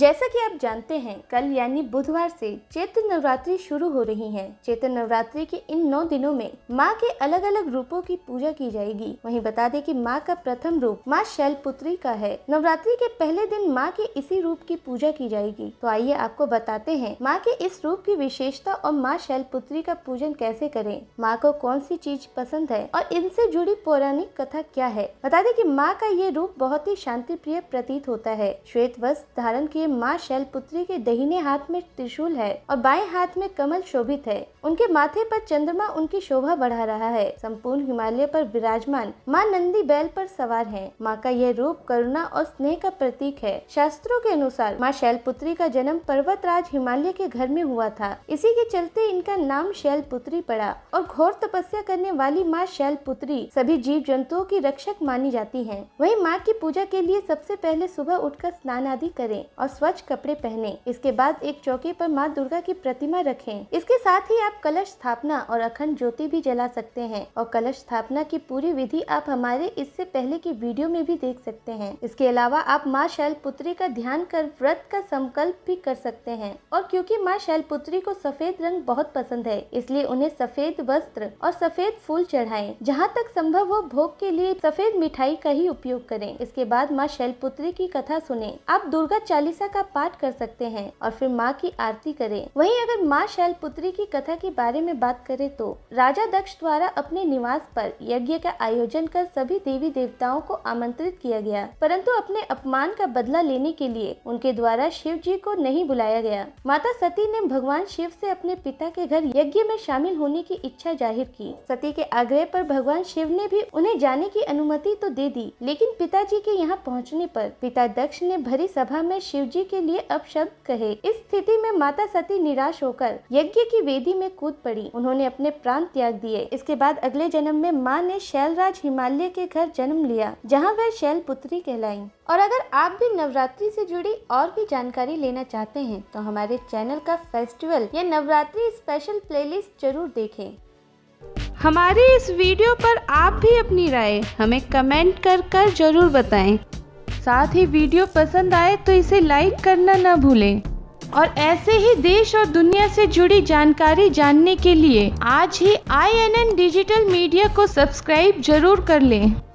जैसा कि आप जानते हैं कल यानी बुधवार से चैत्र नवरात्रि शुरू हो रही है। चैत्र नवरात्रि के इन 9 दिनों में माँ के अलग अलग रूपों की पूजा की जाएगी। वहीं बता दें कि माँ का प्रथम रूप माँ शैलपुत्री का है। नवरात्रि के पहले दिन माँ के इसी रूप की पूजा की जाएगी। तो आइए आपको बताते हैं माँ के इस रूप की विशेषता और माँ शैलपुत्री का पूजन कैसे करें, माँ को कौन सी चीज पसंद है और इनसे जुड़ी पौराणिक कथा क्या है। बता दें कि माँ का ये रूप बहुत ही शांति प्रिय प्रतीत होता है। श्वेत वस्त्र धारण किए माँ शैलपुत्री के दाहिने हाथ में त्रिशूल है और बाएं हाथ में कमल शोभित है। उनके माथे पर चंद्रमा उनकी शोभा बढ़ा रहा है। संपूर्ण हिमालय पर विराजमान माँ नंदी बैल पर सवार हैं। माँ का यह रूप करुणा और स्नेह का प्रतीक है। शास्त्रों के अनुसार माँ शैलपुत्री का जन्म पर्वतराज हिमालय के घर में हुआ था। इसी के चलते इनका नाम शैलपुत्री पड़ा और घोर तपस्या करने वाली माँ शैलपुत्री सभी जीव जंतुओं की रक्षक मानी जाती है। वही माँ की पूजा के लिए सबसे पहले सुबह उठकर स्नान आदि करें और स्वच्छ कपड़े पहने। इसके बाद एक चौकी पर माँ दुर्गा की प्रतिमा रखें। इसके साथ ही आप कलश स्थापना और अखंड ज्योति भी जला सकते हैं और कलश स्थापना की पूरी विधि आप हमारे इससे पहले की वीडियो में भी देख सकते हैं। इसके अलावा आप माँ शैलपुत्री का ध्यान कर व्रत का संकल्प भी कर सकते हैं। और क्योंकि माँ शैलपुत्री को सफेद रंग बहुत पसंद है, इसलिए उन्हें सफेद वस्त्र और सफेद फूल चढ़ाएं। जहाँ तक संभव हो भोग के लिए सफेद मिठाई का ही उपयोग करें। इसके बाद माँ शैलपुत्री की कथा सुने। आप दुर्गा चालीस का पाठ कर सकते हैं और फिर माँ की आरती करें। वहीं अगर माँ शैलपुत्री की कथा के बारे में बात करें तो राजा दक्ष द्वारा अपने निवास पर यज्ञ का आयोजन कर सभी देवी देवताओं को आमंत्रित किया गया, परंतु अपने अपमान का बदला लेने के लिए उनके द्वारा शिव जी को नहीं बुलाया गया। माता सती ने भगवान शिव से अपने पिता के घर यज्ञ में शामिल होने की इच्छा जाहिर की। सती के आग्रह पर भगवान शिव ने भी उन्हें जाने की अनुमति तो दे दी, लेकिन पिताजी के यहाँ पहुँचने पर पिता दक्ष ने भरी सभा में शिव जी के लिए अपशब्द कहे। इस स्थिति में माता सती निराश होकर यज्ञ की वेदी में कूद पड़ी। उन्होंने अपने प्राण त्याग दिए। इसके बाद अगले जन्म में माँ ने शैलराज हिमालय के घर जन्म लिया, जहाँ वह शैलपुत्री कहलाईं। और अगर आप भी नवरात्रि से जुड़ी और भी जानकारी लेना चाहते हैं तो हमारे चैनल का फेस्टिवल या नवरात्रि स्पेशल प्लेलिस्ट जरूर देखें। हमारे इस वीडियो पर आप भी अपनी राय हमें कमेंट कर जरूर बताएं। साथ ही वीडियो पसंद आए तो इसे लाइक करना न भूलें और ऐसे ही देश और दुनिया से जुड़ी जानकारी जानने के लिए आज ही INN डिजिटल मीडिया को सब्सक्राइब जरूर कर लें।